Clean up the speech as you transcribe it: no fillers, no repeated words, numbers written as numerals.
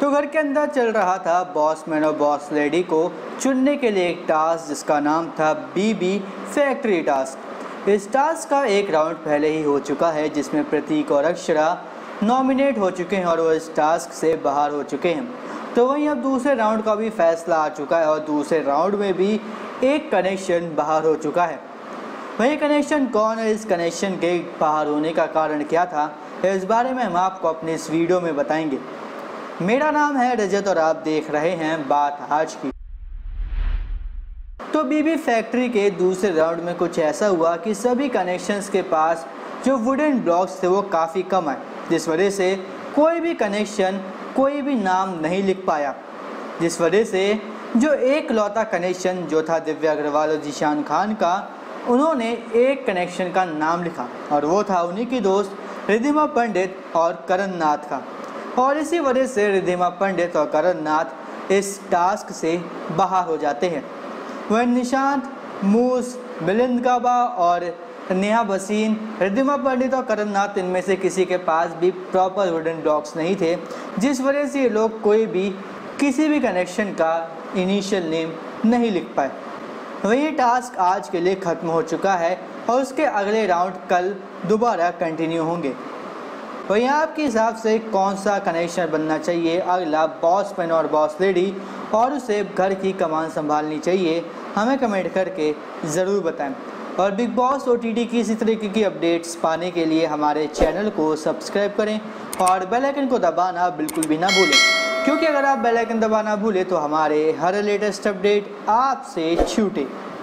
तो घर के अंदर चल रहा था बॉस मैन और बॉस लेडी को चुनने के लिए एक टास्क जिसका नाम था बीबी फैक्ट्री टास्क। इस टास्क का एक राउंड पहले ही हो चुका है जिसमें प्रतीक और अक्षरा नॉमिनेट हो चुके हैं और वो इस टास्क से बाहर हो चुके हैं। तो वहीं अब दूसरे राउंड का भी फैसला आ चुका है और दूसरे राउंड में भी एक कनेक्शन बाहर हो चुका है। वही कनेक्शन कौन है, इस कनेक्शन के बाहर होने का कारण क्या था, इस बारे में हम आपको अपने इस वीडियो में बताएंगे। मेरा नाम है रजत और आप देख रहे हैं बात आज की। तो बीबी फैक्ट्री के दूसरे राउंड में कुछ ऐसा हुआ कि सभी कनेक्शंस के पास जो वुडन ब्लॉक्स थे वो काफ़ी कम आए, जिस वजह से कोई भी कनेक्शन कोई भी नाम नहीं लिख पाया। जिस वजह से जो एक लौता कनेक्शन जो था दिव्या अग्रवाल और जीशान खान का, उन्होंने एक कनेक्शन का नाम लिखा और वो था उन्हीं की दोस्त रिद्धिमा पंडित और करण नाथ का। और इसी वजह से रिद्धिमा पंडित और करण नाथ इस टास्क से बाहर हो जाते हैं। वह निशांत, मूस, मिलिंद गाबा और नेहा भसीन, रिद्धिमा पंडित और करण नाथ, इनमें से किसी के पास भी प्रॉपर वुडन ब्लॉक्स नहीं थे, जिस वजह से ये लोग कोई भी किसी भी कनेक्शन का इनिशियल नेम नहीं लिख पाए। वही टास्क आज के लिए ख़त्म हो चुका है और उसके अगले राउंड कल दोबारा कंटिन्यू होंगे। वहीं आपके हिसाब से कौन सा कनेक्शन बनना चाहिए अगला बॉस मैन और बॉस लेडी और उसे घर की कमान संभालनी चाहिए, हमें कमेंट करके ज़रूर बताएं। और बिग बॉस OTT की इसी तरीके की अपडेट्स पाने के लिए हमारे चैनल को सब्सक्राइब करें और बेल आइकन को दबाना बिल्कुल भी ना भूलें, क्योंकि अगर आप बेल आइकन दबाना भूले तो हमारे हर लेटेस्ट अपडेट आपसे छूटे।